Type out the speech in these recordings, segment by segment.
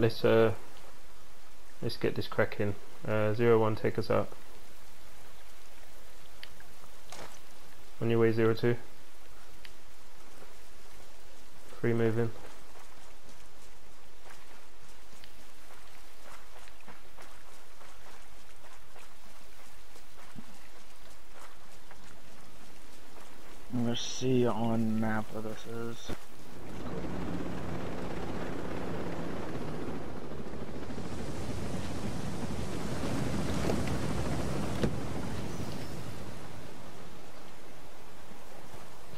Right, let's get this cracking. 0-1, take us up. On your way, 0-2. Free moving. Let's see on map what this is.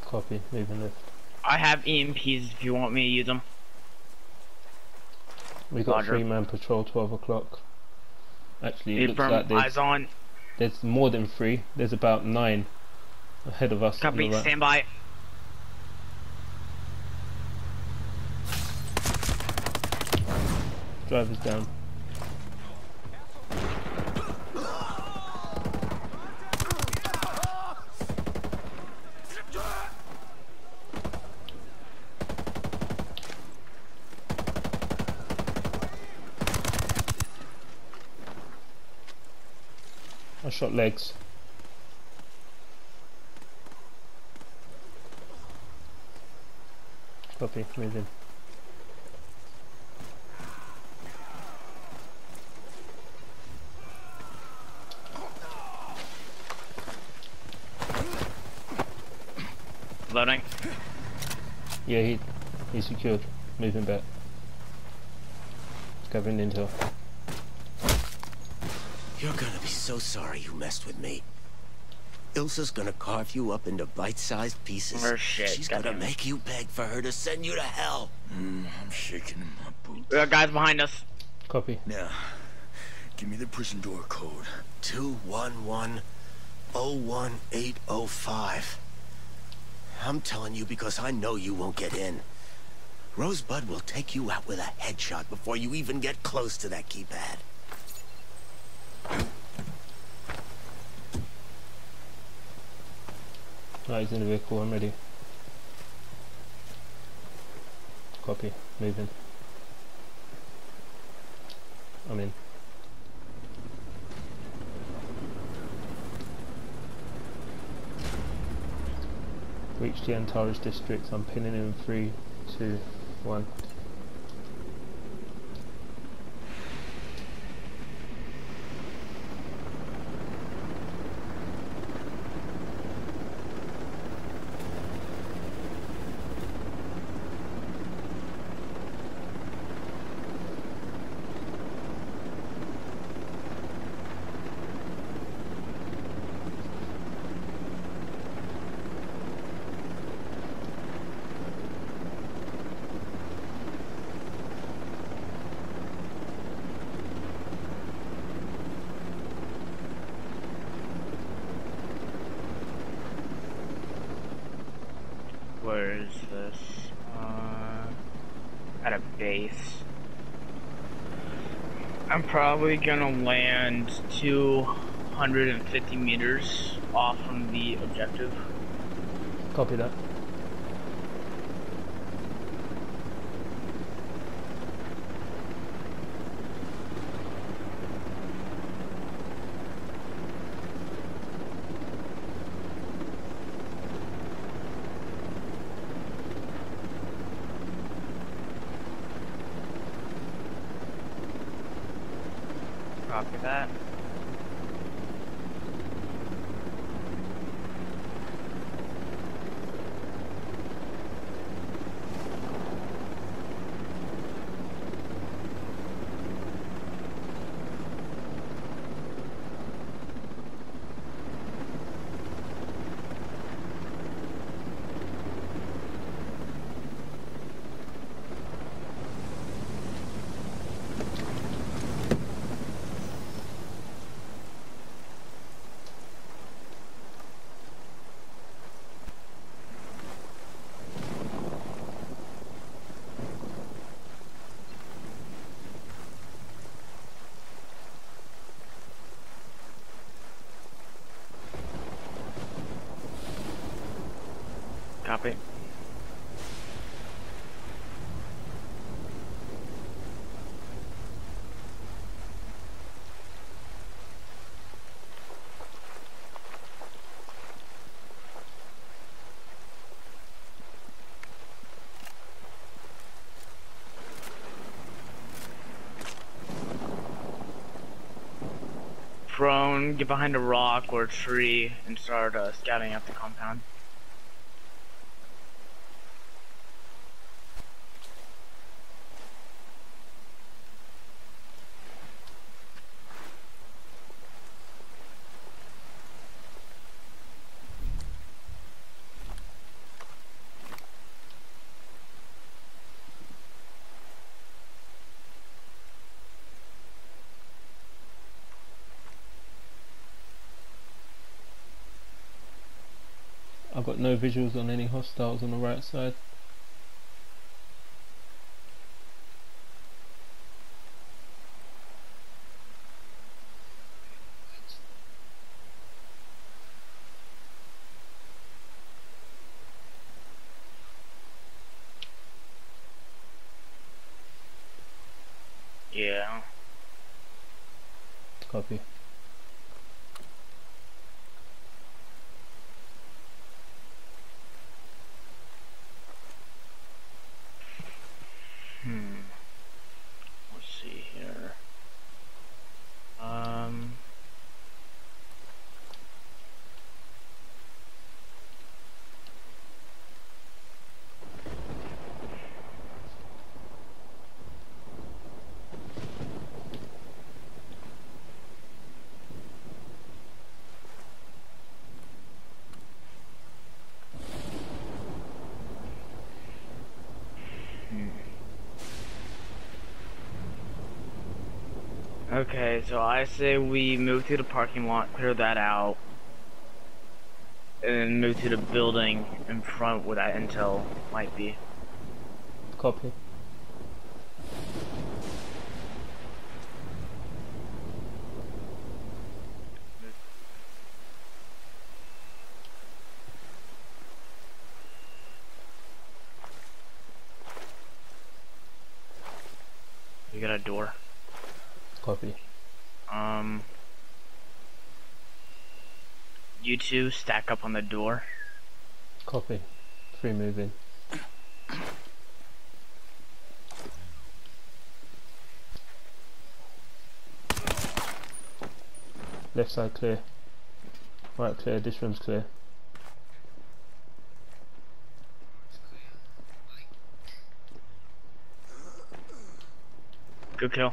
Copy, moving left. I have EMPs if you want me to use them. We got 3-man patrol, 12 o'clock. Actually, it looks like there's more than 3. There's about 9 ahead of us. Copy, right. Stand by. Driver's down. I shot legs. Copy, moving. Loading. Yeah, he's secured. Moving back. Covering intel. You're gonna be so sorry you messed with me. Ilsa's gonna carve you up into bite-sized pieces. She's gonna make you beg for her to send you to hell. I'm shaking in my boots. There are guys behind us. Copy. Now, give me the prison door code. 211-01805. I'm telling you because I know you won't get in. Rosebud will take you out with a headshot before you even get close to that keypad. Right, he's in the vehicle, I'm ready. Copy, moving. I'm in. Reach the Antares district, I'm pinning in 3, 2, 1. Where is this? At a base. I'm probably gonna land 250 meters off from the objective. Copy that. Copy that. Copy. prone, get behind a rock or a tree, and start scouting out the compound. I've got no visuals on any hostiles on the right side. Yeah. Copy. Okay, so I say we move to the parking lot, clear that out, and then move to the building in front where that intel might be. Copy. We got a door. Copy. You two stack up on the door. Copy. Free move in. Left side clear. Right clear. This room's clear. Good kill.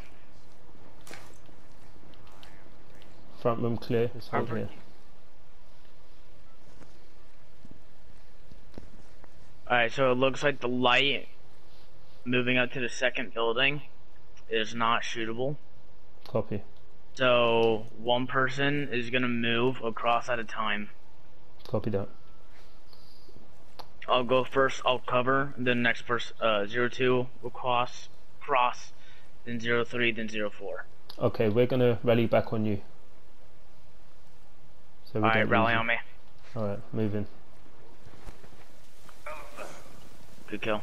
Front room clear, it's hold here. Alright, so it looks like the light moving up to the second building is not shootable. Copy. So one person is gonna move across at a time. Copy that. I'll go first, I'll cover, then next person 02 will cross, then 03, then 04. Okay, we're gonna rally back on you. So alright, rally on me. Alright, moving. Good kill.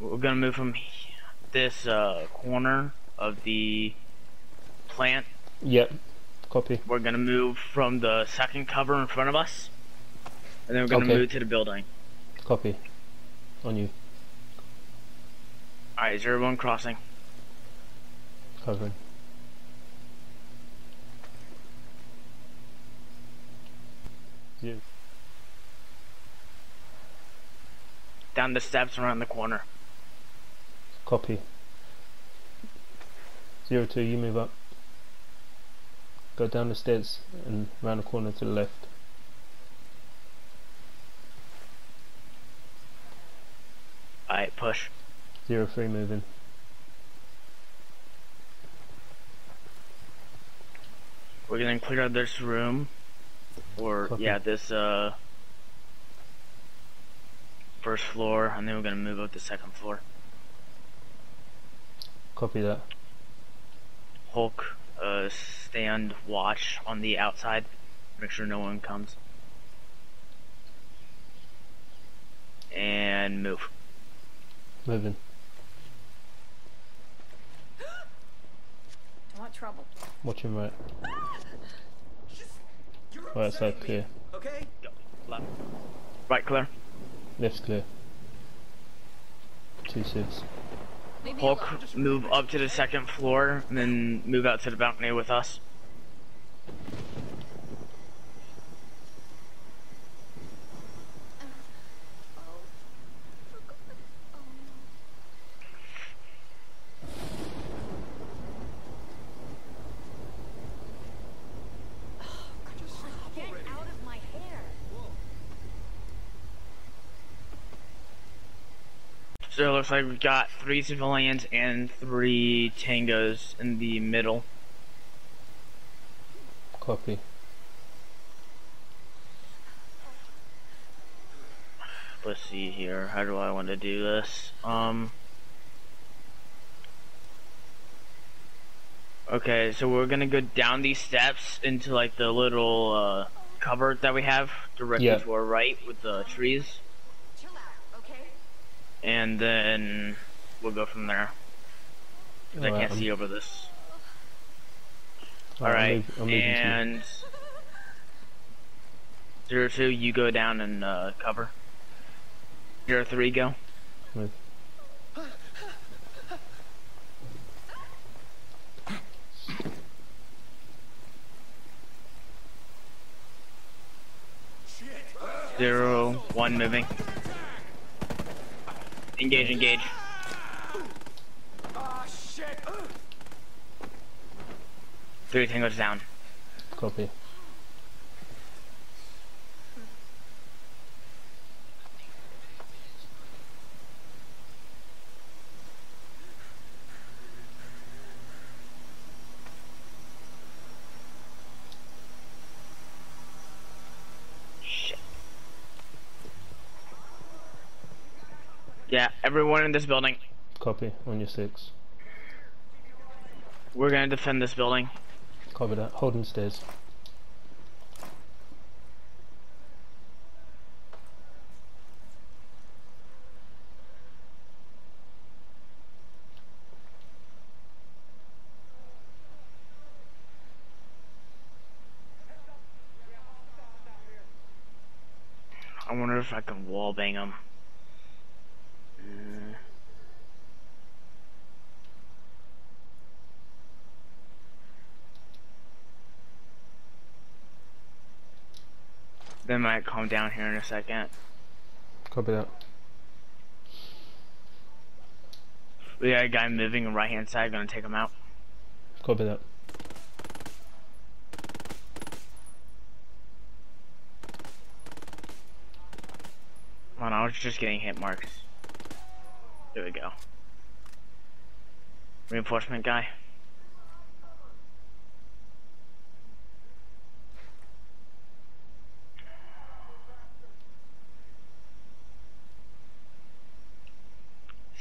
We're gonna move from this corner of the plant. Yep, copy. We're gonna move from the second cover in front of us, and then we're gonna move to the building. Copy. On you. Alright, 01 crossing. Covering. Yeah. Down the steps around the corner. Copy. 02, you move up. Go down the stairs and round the corner to the left. Alright, push. 03 moving. We're gonna clear out this room. Or copy. Yeah, this first floor, and then we're gonna move up the second floor. Copy that. Hulk, stand watch on the outside. Make sure no one comes. And move. Moving. I want trouble. Watch him right. Right side clear. Okay. Left. Right clear. Left's clear. Two sieves. Hulk, move up to the second floor and then move out to the balcony with us. So it looks like we've got 3 civilians and 3 tangos in the middle. Copy. Let's see here. How do I want to do this? Okay, so we're gonna go down these steps into like the little cupboard that we have directly to our right with the trees. Chill out, okay? And then we'll go from there. Cause I can't see over this. Alright, and 02, you go down and cover. 03, go. Right. Zero, 01 moving. Engage, engage. Ah, shit. 3 tangos down. Copy. Yeah, everyone in this building. Copy, on your 6. We're gonna defend this building. Copy that, hold them stairs. I wonder if I can wall bang them. They might calm down here in a second. Copy that. We got a guy moving on the right hand side, gonna take him out. Copy that. Come on, I was just getting hit marks. There we go. Reinforcement guy.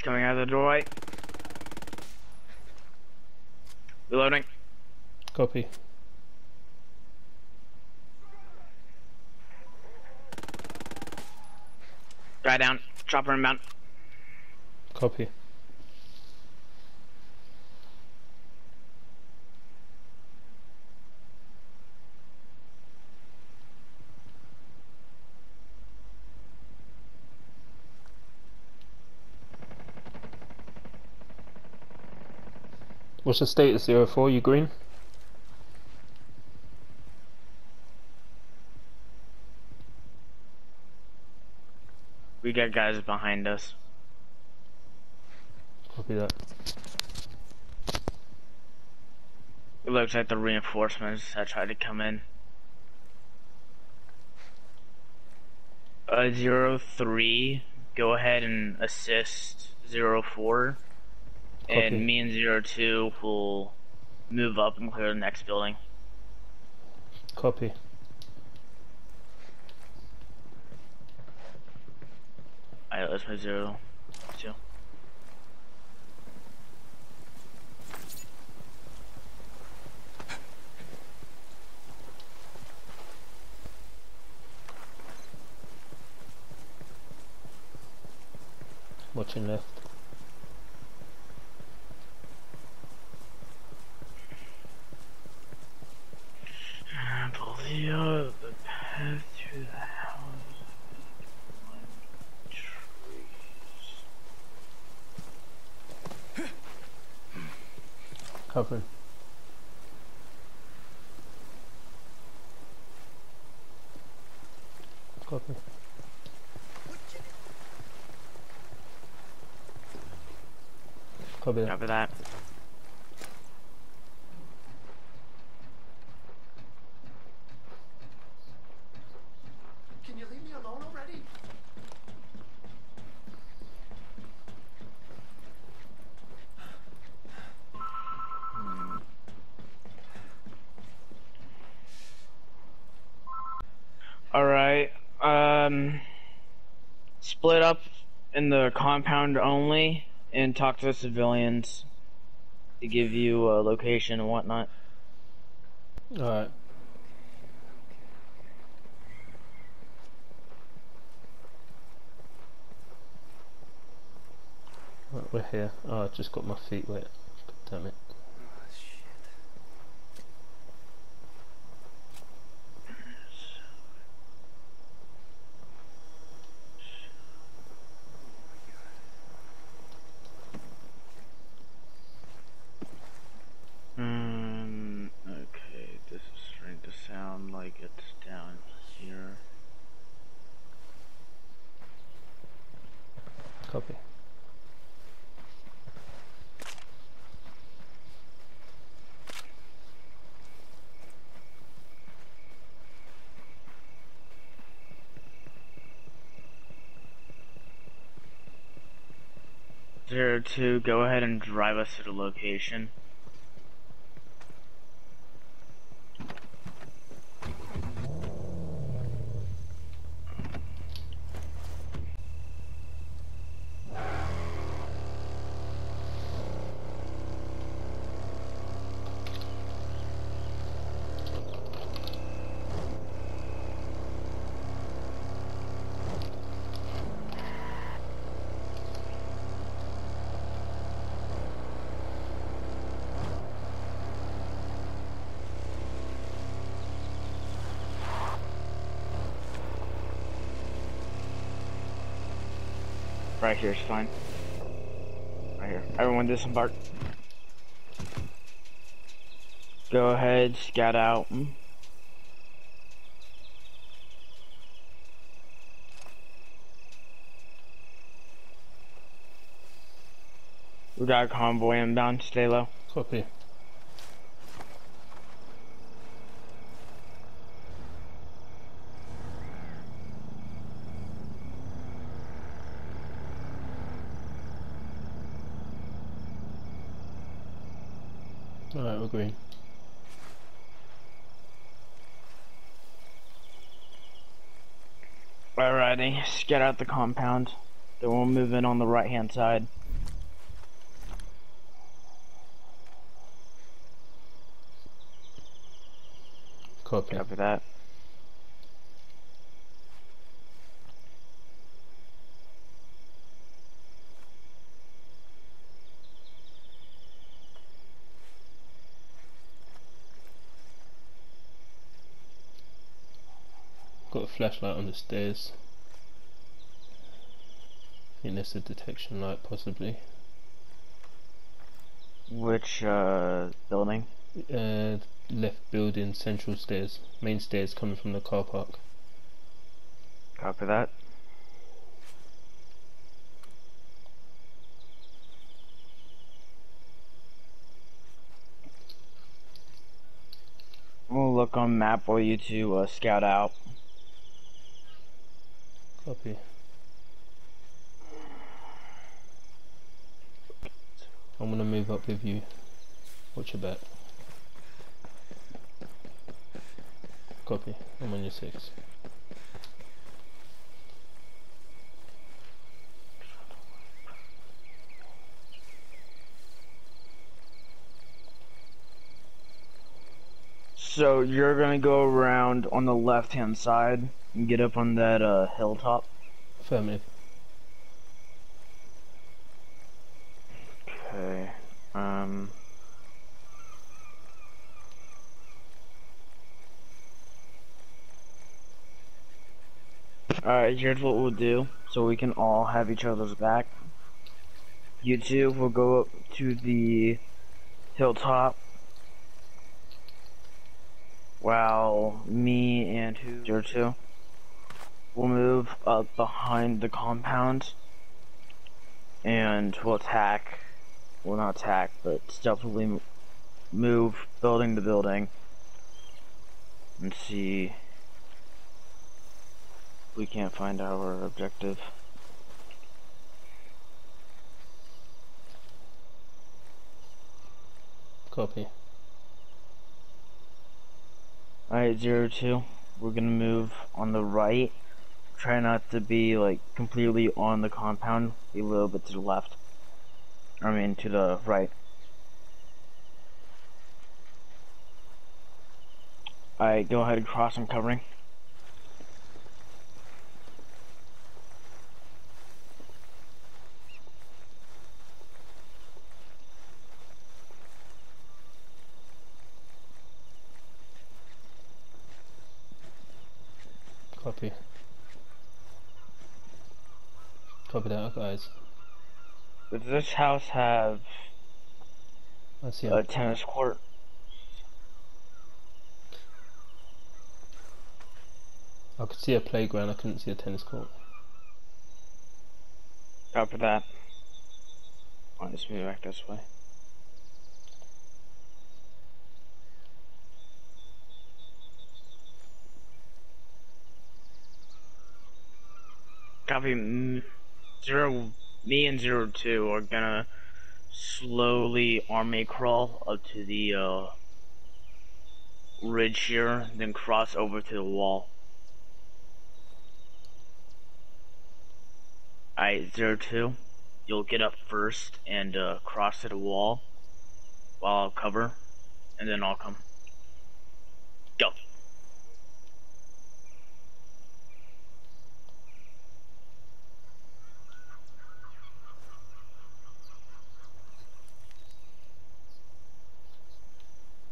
Coming out of the door right. Reloading. Copy. Guy down. Chopper inbound. Copy. What's the status, 04? You green? We got guys behind us. Copy that. It looks like the reinforcements that tried to come in. 03, go ahead and assist 04. Copy. And me and 02 will move up and clear the next building. Copy. Alright, let's play 02. Watching left. The path to the house is trees. Covered. Copy. Copy that. Copy that. in the compound only and talk to the civilians to give you a location and whatnot. Alright. Right, we're here. Oh, I just got my feet wet. God damn it. Oh, shit. Okay, this is starting to sound like it's down here. Copy. To go ahead and drive us to the location. Right here is fine. Right here. Everyone disembark. Go ahead, scout out. We got a convoy inbound, stay low. Copy. Alright, we're green. Alrighty, scout out the compound. Then we'll move in on the right hand side. Copy. Copy that. Got a flashlight on the stairs. I think that's a detection light, possibly. Which building? Left building, central stairs. Main stairs coming from the car park. Copy that. We'll look on map while you two scout out. Copy. I'm gonna move up with you. Watch your back. Copy. I'm on your 6. So you're gonna go around on the left hand side and get up on that hilltop. Affirmative. Okay. Alright, here's what we'll do so we can all have each other's back. You two will go up to the hilltop. Wow, me and who? Your two. We'll move up behind the compound and we'll attack. Well, not attack, but stealthily move building to building and see if we can't find our objective. Copy. Alright, 02. We're gonna move on the right, try not to be like completely on the compound, a little bit to the left, I mean to the right. I go ahead and cross, I'm covering. Copy. Copy that, guys. Does this house have a tennis court? I could see a playground, I couldn't see a tennis court. Copy that. I'll just move back this way. Copy. Me and 02 are gonna slowly army crawl up to the ridge here, then cross over to the wall. Alright, 02, you'll get up first and cross to the wall while I'll cover, and then I'll come. Go.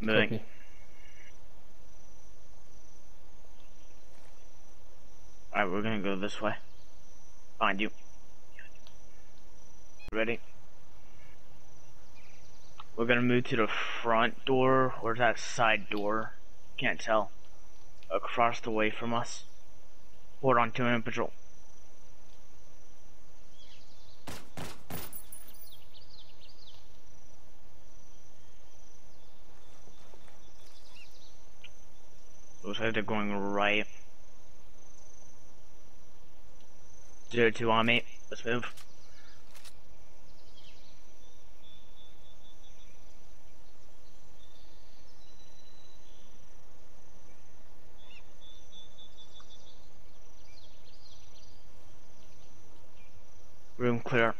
Moving. Alright, we're gonna go this way. Find you. Ready? We're gonna move to the front door, or that side door. Can't tell. Across the way from us. Hold on to an patrol. Looks like they're going right. 02 on me. Let's move. Room clear.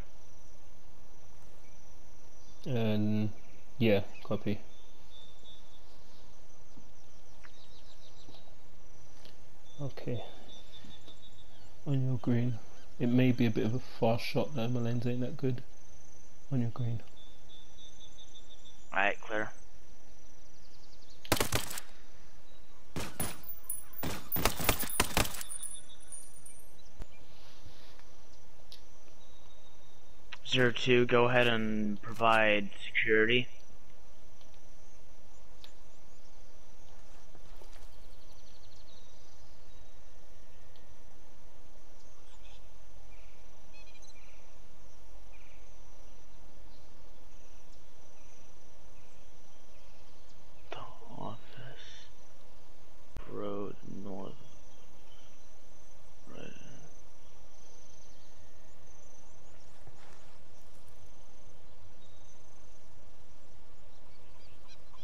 Yeah, copy. Okay. On your green. It may be a bit of a far shot though, my lens ain't that good. On your green. Alright, clear. Zero 02, go ahead and provide security.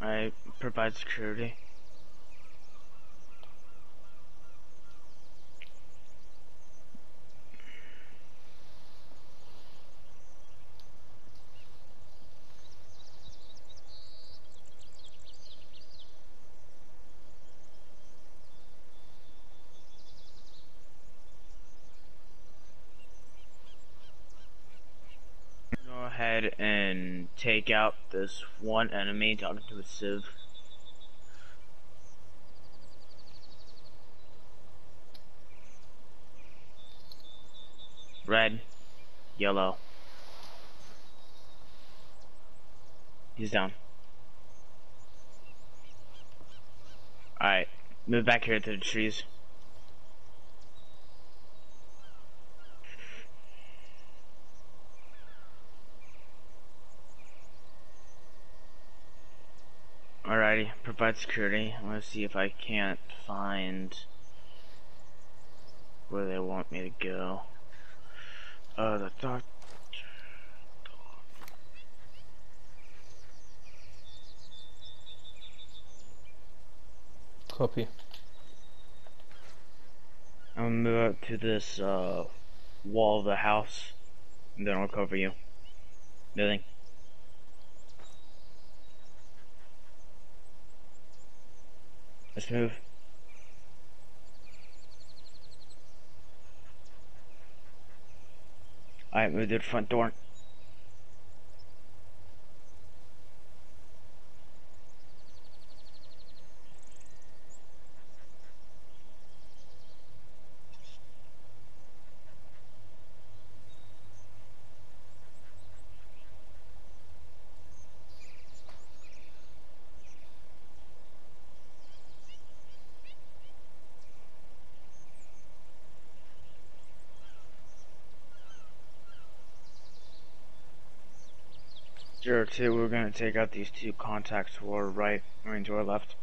I provide security. And take out this one enemy down into a sieve. Red, yellow. He's down. Alright, move back here to the trees. Alrighty, provide security. I'm gonna see if I can't find where they want me to go. The doctor. Copy. I'm gonna move up to this wall of the house, and then I'll cover you. Nothing. Let's move. Alright, move to the front door. We're going to take out these two contacts to our right, I mean to our left.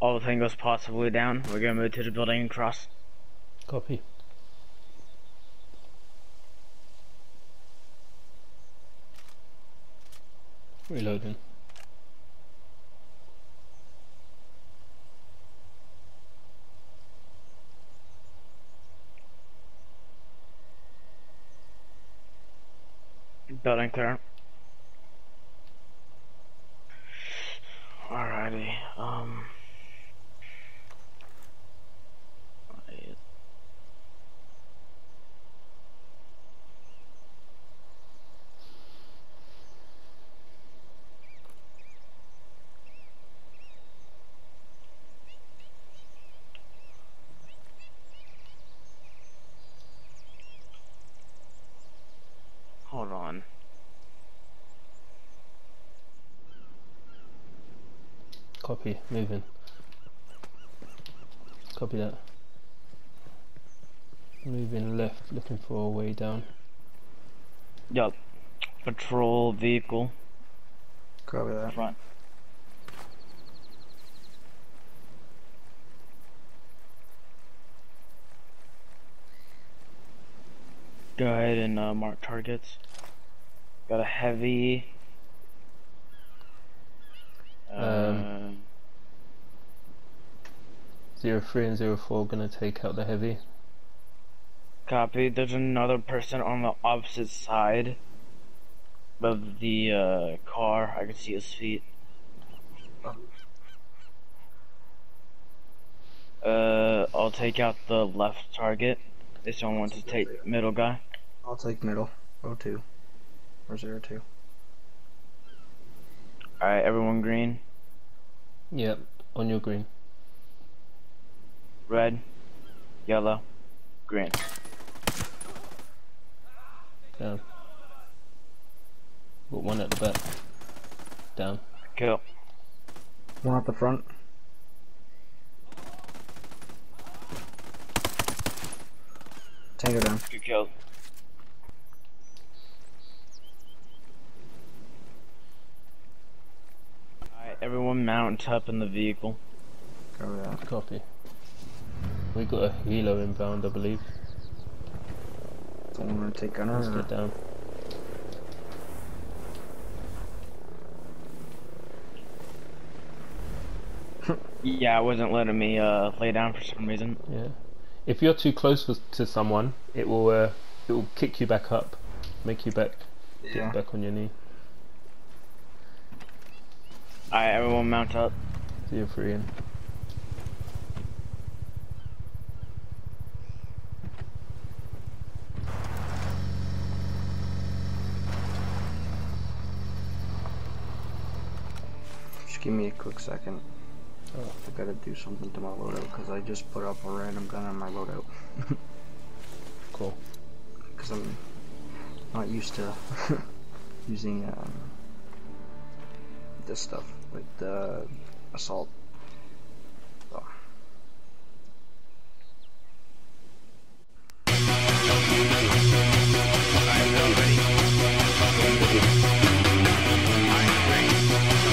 All the thing goes possibly down. We're going to move to the building and cross. Copy. Reloading. Building clear. Alrighty. Copy, moving. Copy that. Moving left, looking for a way down. Yup. Patrol vehicle. Copy that. Front. Go ahead and mark targets. Got a heavy. Zero 03 and 04 gonna take out the heavy. Copy. There's another person on the opposite side of the car. I can see his feet. I'll take out the left target. This one wants to take middle guy. I'll take middle. 02 or 02. Alright, everyone green? Yep, on your green. Red, yellow, green. Down. Got one at the back. Down. Kill. One at the front. Tango down. Two kills. Alright, everyone mount up in the vehicle. Cover that. Copy. We got a helo inbound, I believe. Don't want to take gunner. Let's get down. Yeah, it wasn't letting me lay down for some reason. Yeah. If you're too close to someone, it will kick you back up, make you back, yeah. Get back on your knee. Alright, everyone, mount up. 03 in. Give me a quick second. Oh. I gotta do something to my loadout because I just put up a random gun on my loadout. Cool. Because I'm not used to using this stuff, like the assault. I'm ready.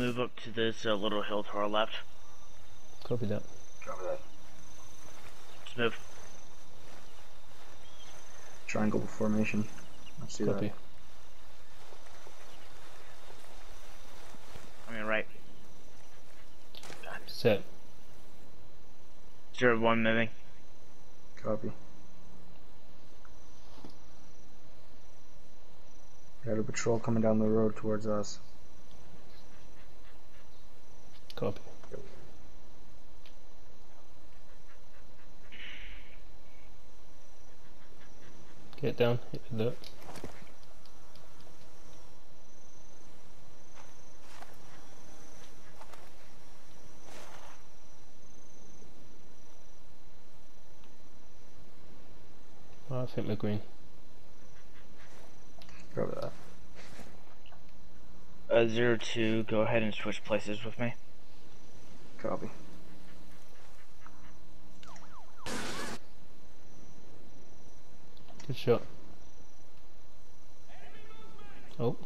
move up to this little hill to our left. Copy that. Copy that. Let's move. Triangle formation. I see Copy. That. I mean, right. Set. 0-1 moving. Copy. Got a patrol coming down the road towards us. Copy. Get down, hit the dirt. Oh, I think we're green. Probably that. 0-2, go ahead and switch places with me. Copy. Good shot. Oh.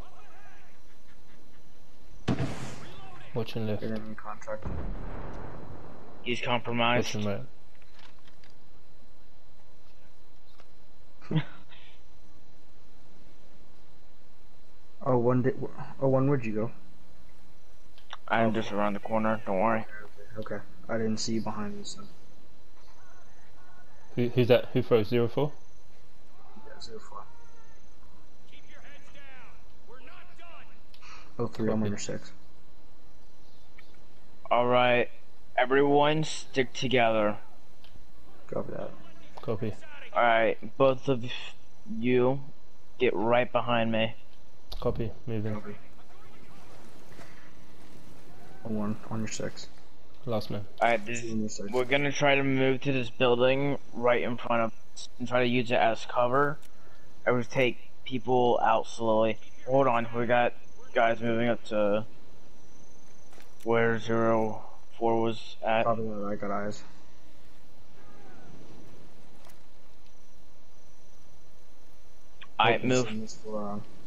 Watch and left. Enemy contact. He's compromised. Watch and right. Oh, one, where'd you go? I'm just around the corner, don't worry. Okay, I didn't see you behind me, so. Who's that? Who throws 0-4? For. Keep your heads down. We're not done. 03, I'm under 6. Alright, everyone stick together. Copy that. Copy. Alright, both of you get right behind me. Copy, moving. Copy. 01, on your 6. Last man. Alright, we're gonna try to move to this building right in front of us and try to use it as cover. I would take people out slowly. Hold on, we got guys moving up to where 0-4 was at. Probably where I got eyes. Alright, move.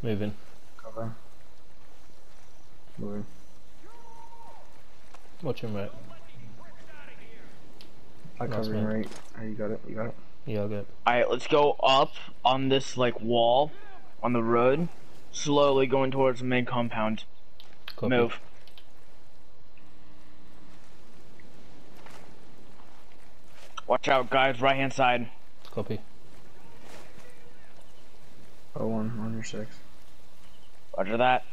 Moving. Cover. Moving. Watch him right. I cover him right. Oh, you got it, you got it. Yeah, I got it. Alright, let's go up on this, like, wall on the road. Slowly going towards the main compound. Copy. Move. Watch out, guys. Right-hand side. Copy. 01, on your 6. Roger that.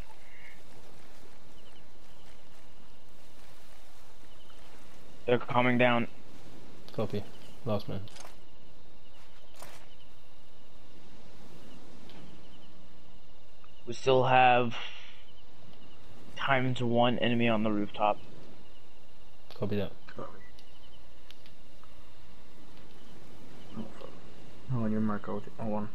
They're coming down. Copy. Last man. We still have time to one enemy on the rooftop. Copy that. Copy. Oh, your mark out. Oh, 01.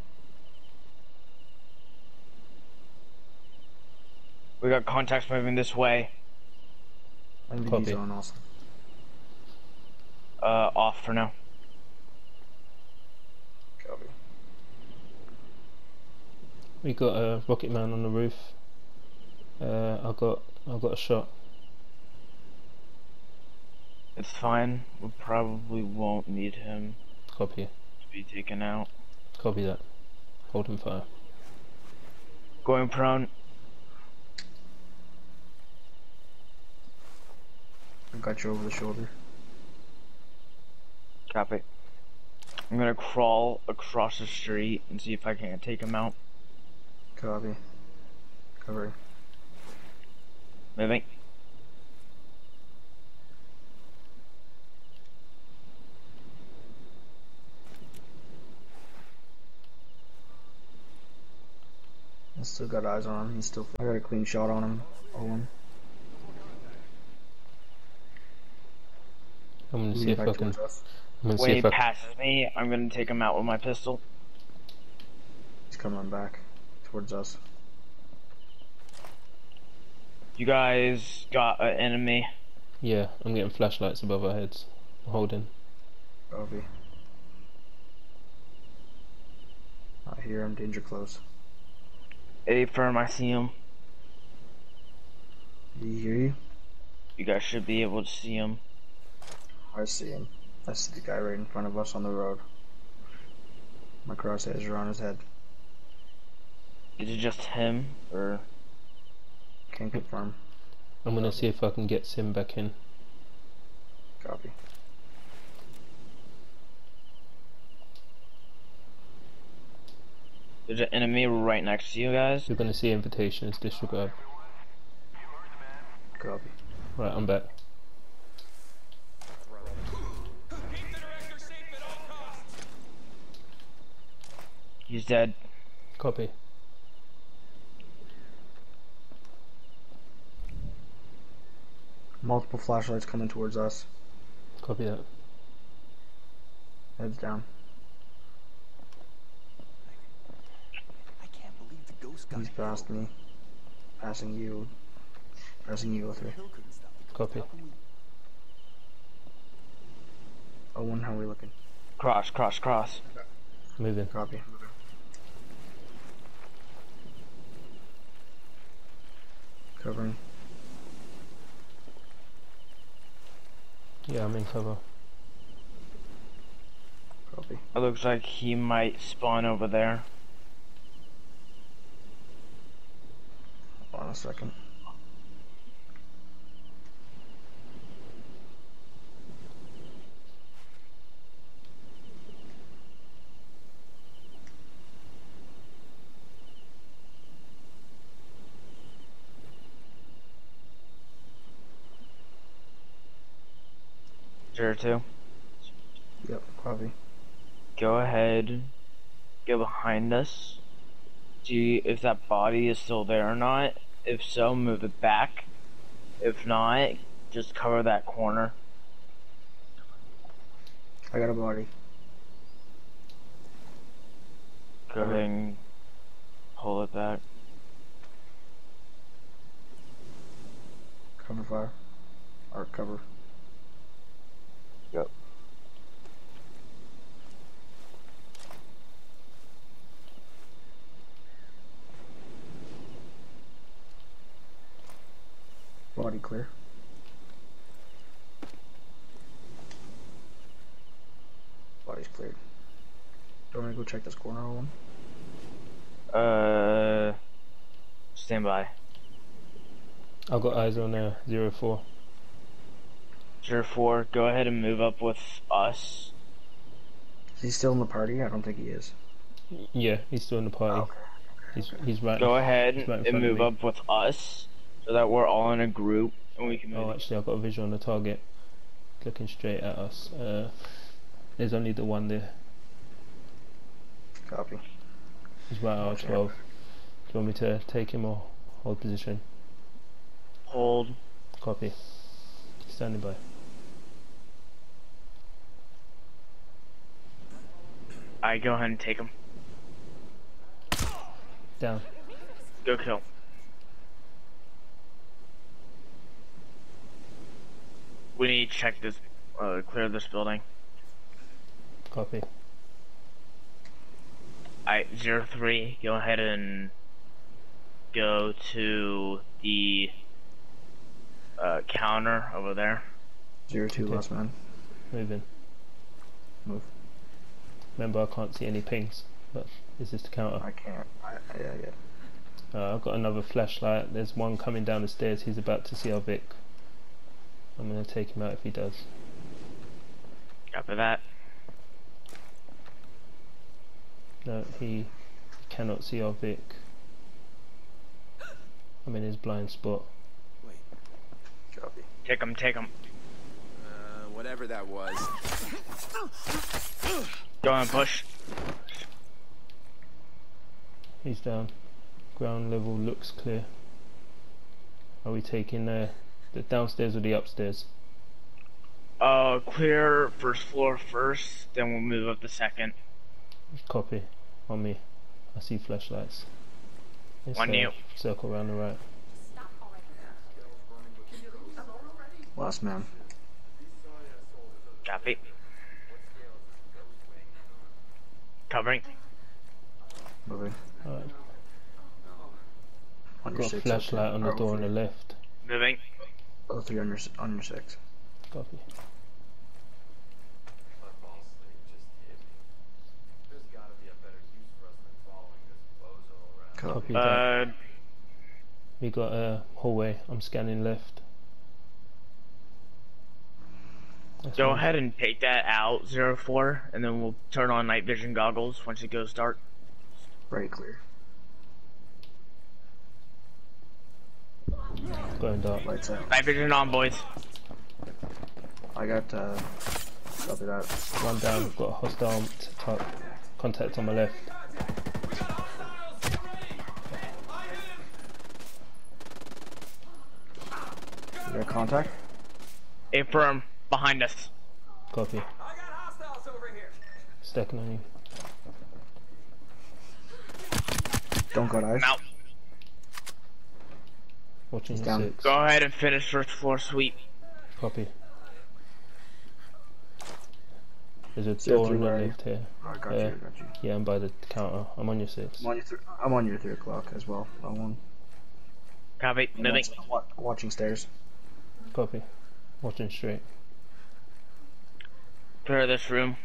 We got contacts moving this way. Copy. On also. Off for now. Copy. We got a rocket man on the roof. I got a shot. It's fine. We probably won't need him. Copy. To be taken out. Copy that. Hold him fire. Going prone. I got you over the shoulder. Copy. I'm gonna crawl across the street and see if I can't take him out. Copy. Cover. Moving. I still got eyes on him. He's still. I got a clean shot on him. Owen. I'm gonna see if I can. When he passes me, I'm gonna take him out with my pistol. He's coming back towards us. You guys got an enemy. Yeah, I'm getting flashlights above our heads. I'm holding. Copy. I hear him. Danger close. A firm. I see him. Do you hear you? You guys should be able to see him. I see him. I see the guy right in front of us on the road. My crosshairs are on his head. Is it just him, or...? Can't confirm. I'm gonna see if I can get Sim back in. Copy. There's an enemy right next to you guys. You're gonna see invitations, disregard. Copy. Right, I'm back. Keep the director safe at all costs. He's dead. Copy. Multiple flashlights coming towards us. Copy that. Heads down. He's past me. Passing you. Passing you, O3. Copy. O1, how are we looking? Cross, cross, cross. Moving. Copy. Covering. Yeah, I'm in cover. Copy. It looks like he might spawn over there. Hold on a second. Sure too. Yep, copy. Go ahead. Go behind us. See if that body is still there or not. If so, move it back. If not, just cover that corner. I got a body. Go ahead and pull it back. Cover fire. Or cover. Yep. Body clear. Body's cleared. Do you want me to go check this corner one? Stand by. I've got eyes on 04. 04, go ahead and move up with us. Is he still in the party? I don't think he is. Yeah, he's still in the party. Okay. He's right. Go ahead and move up with us. So that we're all in a group and we can move. Oh, actually, I've got a visual on the target. Looking straight at us. There's only the one there. Copy. He's right at R12. Do you want me to take him or hold position? Hold. Copy. Standing by. Alright, go ahead and take him. Down. Go kill. We need to check this, clear this building. Copy. Alright, 03, go ahead and go to the counter over there. 02, okay. Last man. Move in. Move. Remember, I can't see any pings, but this is the counter. I can't. Yeah. I've got another flashlight. There's one coming down the stairs. He's about to see our Vic. I'm gonna take him out if he does. Copy that. No, he cannot see our Vic. I'm in his blind spot. Wait. Copy. Take him, take him. Whatever that was. Go on, push. He's down. Ground level looks clear. Are we taking the downstairs or the upstairs? Clear first floor first, then we'll move up the second. Copy. On me. I see flashlights. On you. Circle around the right. Last man. Copy. Covering. Moving. Alright. Got a flashlight on the door on the left. Moving. Oh, 3 on your 6. Copy. Copy. We got a hallway. I'm scanning left. That's go ahead and take that out, 04, and then we'll turn on night vision goggles once it goes dark. Right, clear. Going dark. Lights out. Night vision on, boys. I got, copy that. One down, we've got a hostile contact on my left. Is there a contact? Affirm. Behind us. Copy. I got hostiles over here. Stacking on you. Don't go dive. Out. Watching he's down. Six. Go ahead and finish first floor sweep. Copy. There's a door on the left here. Oh, I got you, I got you. Yeah, I'm by the counter. I'm on your 6. I'm on your 3 o'clock as well. Copy. Moving. Watching stairs. Copy. Watching straight. Clear this room.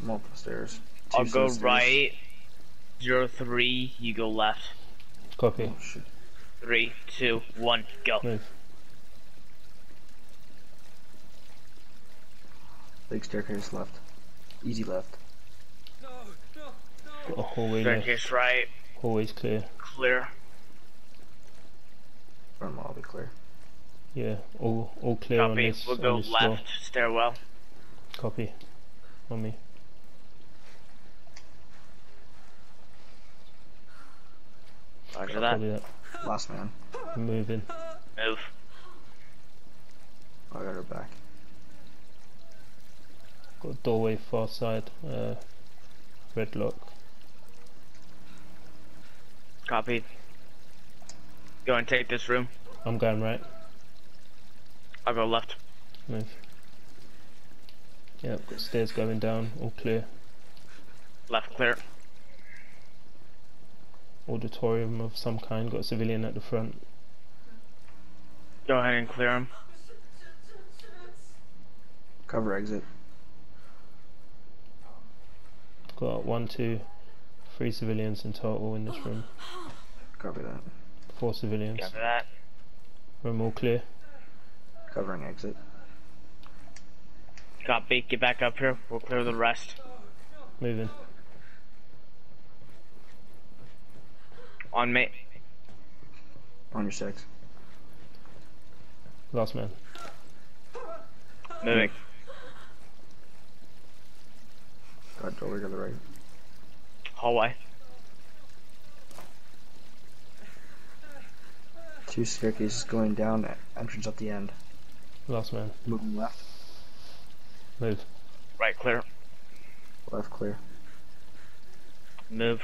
Multiple stairs. I'll go right. 03, you go left. Copy. 3, 2, 1, go. Move. Big staircase left. Easy left. No. Got a hallway left. Staircase right. Hallway's clear. Clear. Front wall be clear. Yeah, all clear. Copy. On this. We'll go left door. Stairwell. Copy. On me. Roger that. Last man. I'm moving. Move. I got her back. Got a doorway far side. Red lock. Copy. Go and take this room. I'm going right. I'll go left. Move. Yep, got stairs going down, all clear. Left clear. Auditorium of some kind, got a civilian at the front. Go ahead and clear him. Cover exit. Got 1, 2, 3 civilians in total in this room. Copy that. 4 civilians. Copy that. Room all clear. Covering exit. Copy, get back up here, we'll clear the rest. Moving. On me. On your 6. Last man. Moving. Got doorway to the right. Hallway. 2 staircases going down, entrance at the end. Last man. Moving left. Move. Right clear. Left clear. Move.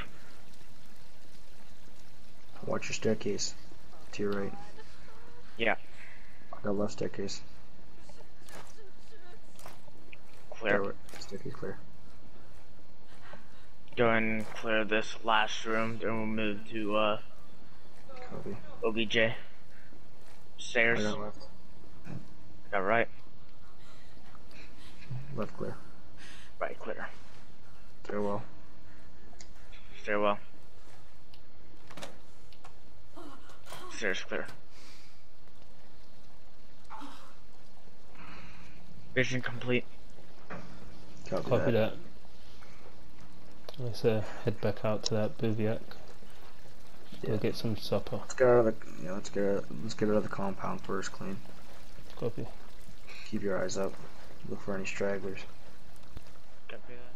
Watch your staircase. To your right. Yeah. I got left staircase. Clear. Right. Staircase clear. Go and clear this last room, then we'll move to Copy. OBJ. Stairs. I got left. Got right. Left clear. Right clear. Stairwell. Stairwell. Stairs clear. Vision complete. Copy that. Let's head back out to that bivouac. Yeah. Go get some supper. Let's get out of the compound first clean. Copy. Keep your eyes up. Look for any stragglers. Copy that.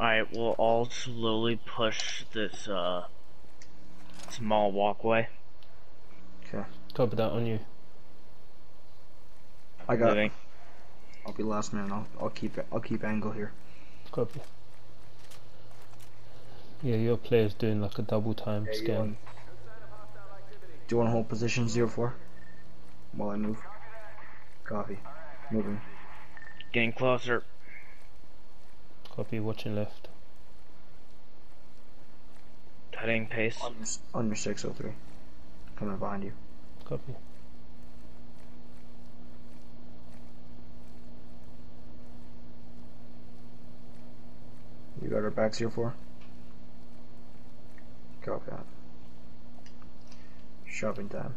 Alright, we'll all slowly push this small walkway. Okay. Copy that on you. I got it. I'll be last man, I'll keep angle here. Copy. Yeah, your player's doing like a double time scan. Do you want to hold position 04? While I move. Copy. Moving. Getting closer. Copy, watching left. Cutting pace. On your 603. Coming behind you. Copy. You got our backs here for? Copy that. Shopping time.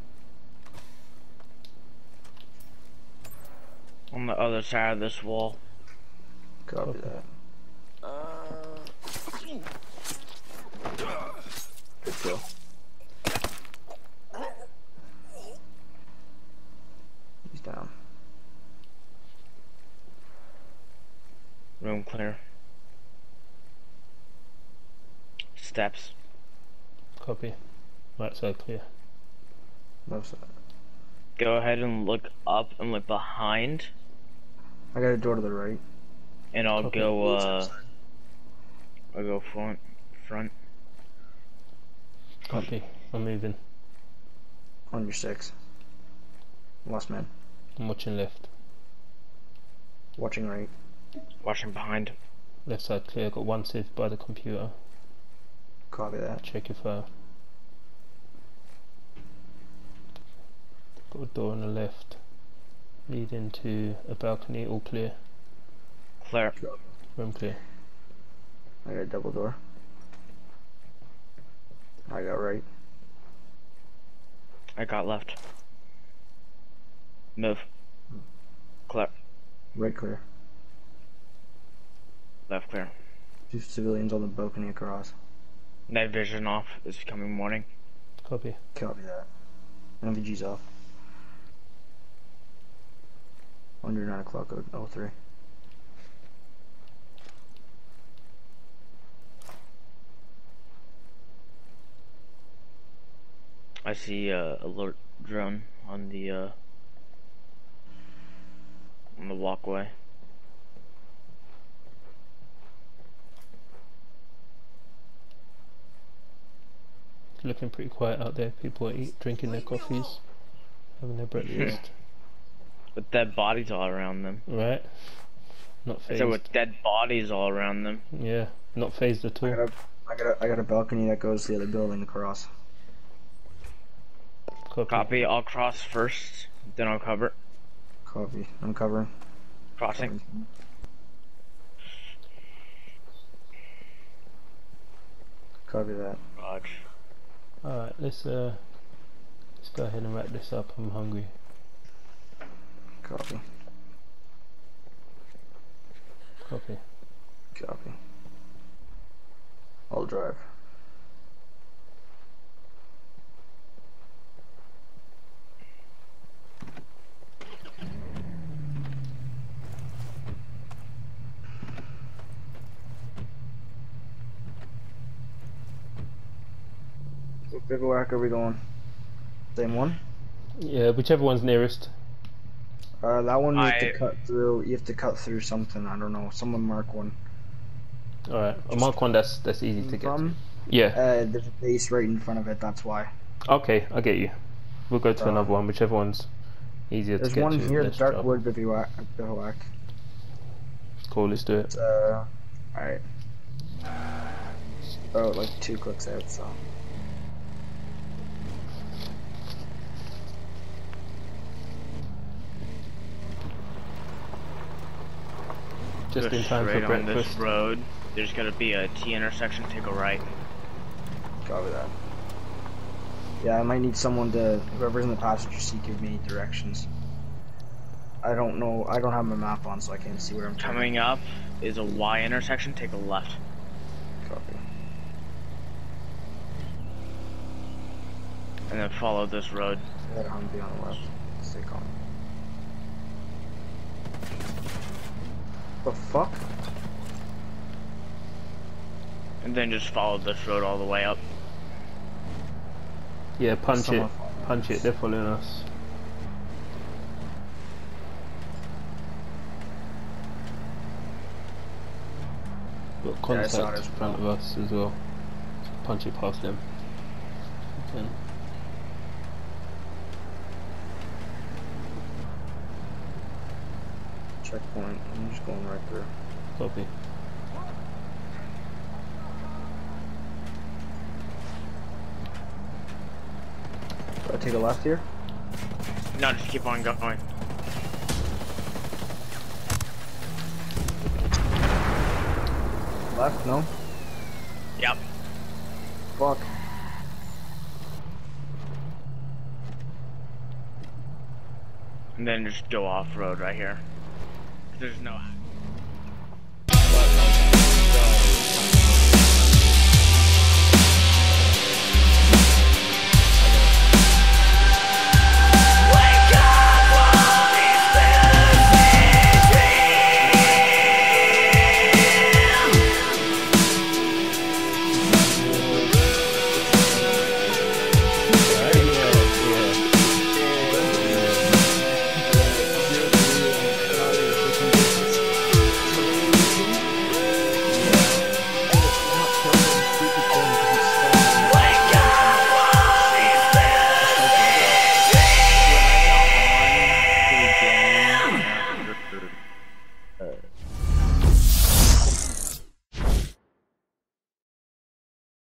On the other side of this wall. Copy that. Good kill. He's down. Room clear. Steps. Copy. Right side clear. Left side. Go ahead and look up and look behind. I got a door to the right. And I'll okay. Go, I'll go front. Copy. I'm moving. On your 6. Last man. I'm watching left. Watching right. Watching behind. Left side clear. I've got one sieve by the computer. Copy that. Check your fire. Got a door on the left. Lead into a balcony. All clear. Clear. Room clear. I got a double door. I got right. I got left. Move. Clear. Right clear. Left clear. 2 civilians on the balcony across. Night vision off. It's becoming morning. Copy. Copy that. MVG's off. Under 9 o'clock, 03. I see alert drone on the walkway. It's looking pretty quiet out there. People are drinking their coffees, having their breakfast. With dead bodies all around them. Right. Not phased. So with dead bodies all around them. Yeah. Not phased at all. I got a balcony that goes to the other building across. Copy. Copy, I'll cross first, then I'll cover. Copy, I'm covering. Crossing. Copy that. Roger. Alright, let's go ahead and wrap this up, I'm hungry. Copy. Copy. Copy. I'll drive. What bivouac are we going? Same one? Yeah, whichever one's nearest. That one you have to cut through. You have to cut through something. I don't know. Someone mark one. All right, I'll mark one that's easy to get. Yeah. There's a base right in front of it. That's why. Okay, I get you. We'll go to another one. Whichever one's easier to get to. There's one here, Darkwood Bivouac. Cool. Let's do it. All right. Oh, like 2 clicks out. So. Just in time for breakfast. On this road, there's gonna be a T intersection. Take a right. Copy that. Yeah, I might need someone to whoever's in the passenger seat give me directions. I don't know. I don't have my map on, so I can't see where I'm coming. Coming up is a Y intersection. Take a left. Copy. And then follow this road. That I'm be on the left. Stay calm. The fuck? And then just follow this road all the way up. Yeah, punch it, they're following us. Got contact in front of us as well. Punch it past them. Okay. Checkpoint, I'm just going right through. Copy. take a left here? No, just keep on going. Left, no? Yep. Fuck. And then just go off-road right here. There's no...